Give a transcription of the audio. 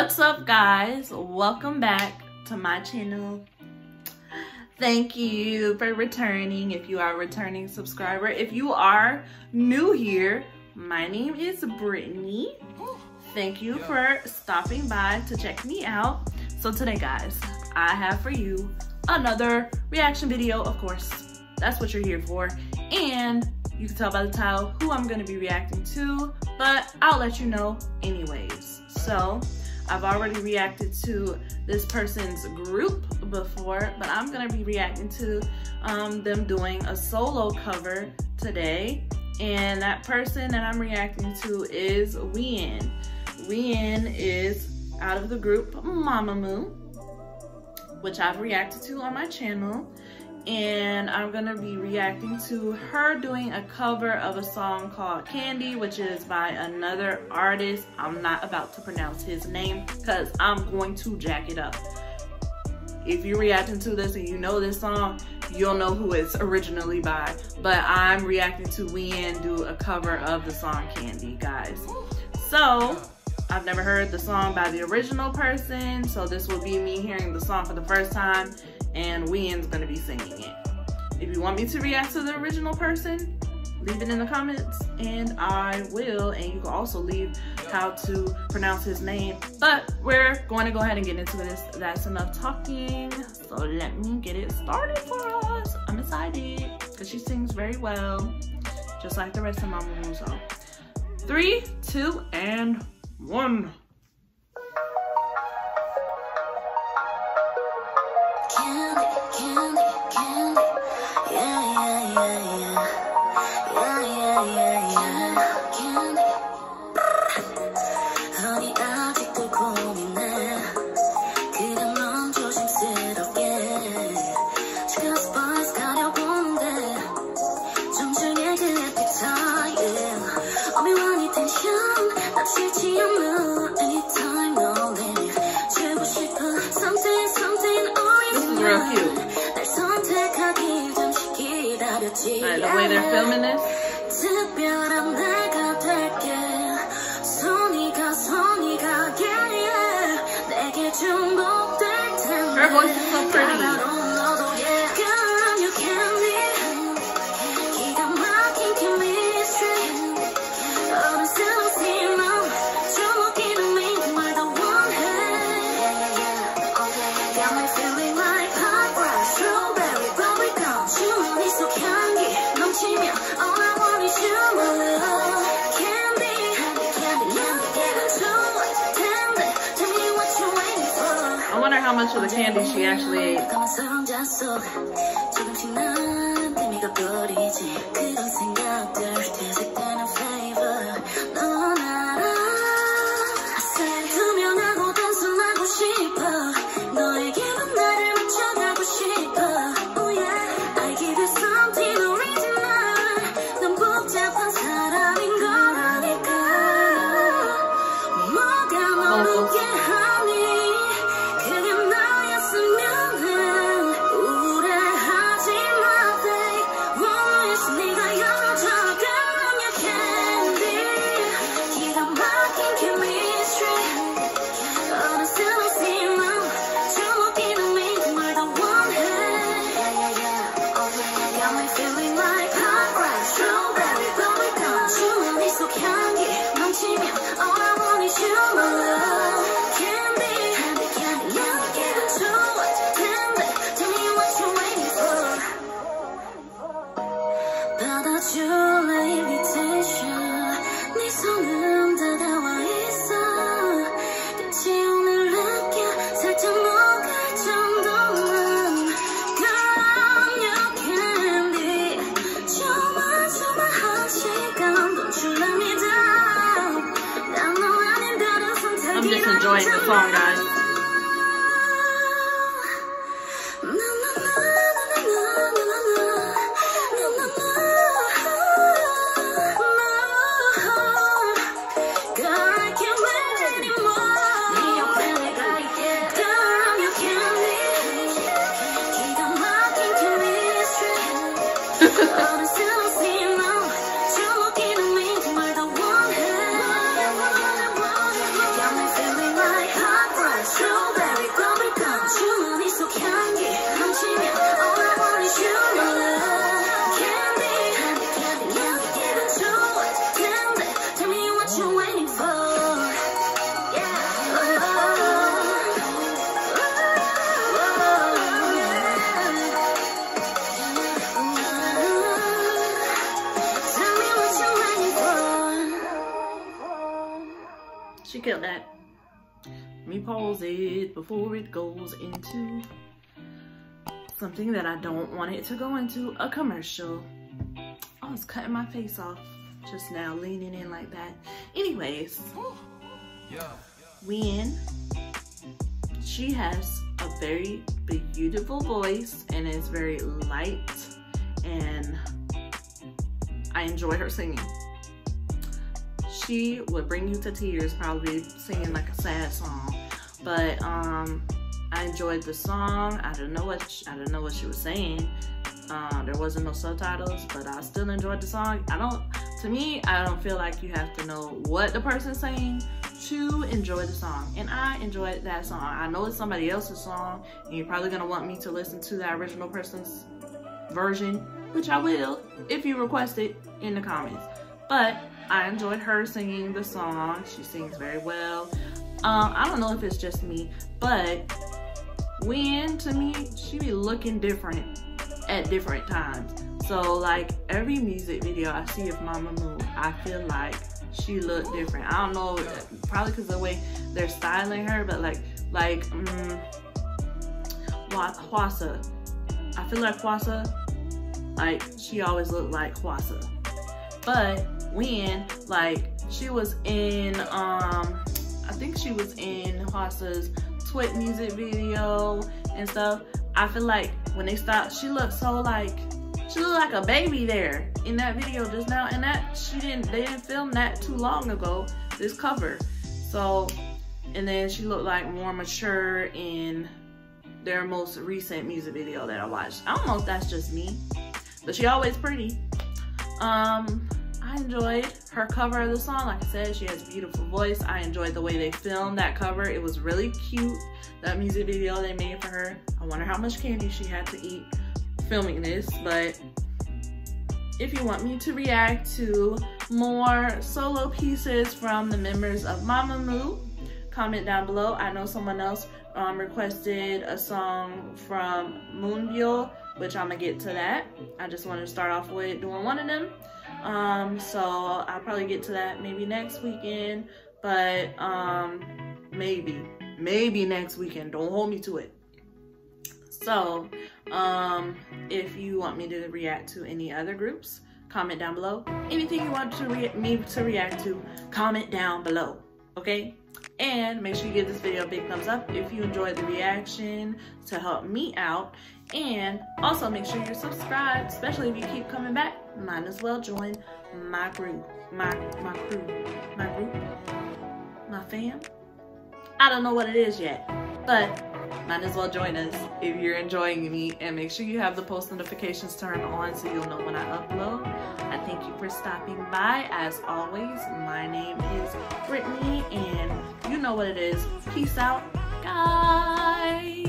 What's up, guys? Welcome back to my channel. Thank you for returning if you are a returning subscriber. If you are new here, my name is Brittany. Thank you for stopping by to check me out. So today, guys, I have for you another reaction video. Of course, that's what you're here for, and you can tell by the title who I'm gonna be reacting to, but I'll let you know anyways. So I've already reacted to this person's group before, but I'm gonna be reacting to them doing a solo cover today. And that person that I'm reacting to is Wheein. Wheein is out of the group Mamamoo, which I've reacted to on my channel. And I'm gonna be reacting to her doing a cover of a song called Candy, which is by another artist. I'm not about to pronounce his name because I'm going to jack it up. If you're reacting to this and you know this song, you'll know who it's originally by. But I'm reacting to Wheein do a cover of the song Candy, guys. So I've never heard the song by the original person, so this will be me hearing the song for the first time, and Wheein's gonna be singing it. If you want me to react to the original person, leave it in the comments and I will, and you can also leave how to pronounce his name. But we're going to go ahead and get into this. That's enough talking, so let me get it started for us. I'm excited because she sings very well, just like the rest of my Mamamoo. So 3, 2, and 1. Right, the way they're filming this. Her voice is so pretty. I wonder how much of the candy she actually ate. I'm just enjoying the song, guys. She killed that. Let me pause it before it goes into something that I don't want it to go into, a commercial. I was cutting my face off just now, leaning in like that. Anyways, yeah. Wheein, she has a very beautiful voice and it's very light, and I enjoy her singing. She would bring you to tears probably singing like a sad song, but I enjoyed the song. I don't know what she was saying. There wasn't no subtitles, but I still enjoyed the song. To me I don't feel like you have to know what the person's saying to enjoy the song, and I enjoyed that song. I know it's somebody else's song and you're probably gonna want me to listen to that original person's version, which I will if you request it in the comments, but I enjoyed her singing the song. She sings very well. I don't know if it's just me, but Wheein, to me, she be looking different at different times. So like every music video I see of Mamamoo, I feel like she looked different. I don't know, probably because of the way they're styling her, but like Hwasa. I feel like Hwasa, like she always looked like Hwasa. But Wheein, like she was in, I think she was in Hwasa's Twit music video and stuff. I feel like when they stopped, she looked like a baby there in that video just now, and that they didn't film that too long ago, this cover. So, and then she looked like more mature in their most recent music video that I watched. I don't know if that's just me, but she always pretty. I enjoyed her cover of the song. Like I said, she has a beautiful voice. I enjoyed the way they filmed that cover. It was really cute, that music video they made for her. I wonder how much candy she had to eat filming this. But if you want me to react to more solo pieces from the members of Mamamoo, comment down below. I know someone else requested a song from Moonbyul, which I'm gonna get to that. I just wanted to start off with doing one of them, so I'll probably get to that maybe next weekend, but maybe next weekend, don't hold me to it. So if you want me to react to any other groups, comment down below. Anything you want me to react to, comment down below, okay? And make sure you give this video a big thumbs up if you enjoyed the reaction to help me out. And also make sure you're subscribed, especially if you keep coming back. Might as well join my group, my group, my fam. I don't know what it is yet, but might as well join us if you're enjoying me. And make sure you have the post notifications turned on so you'll know when I upload. I thank you for stopping by. As always, my name is Brittany, and you know what it is. Peace out, guys.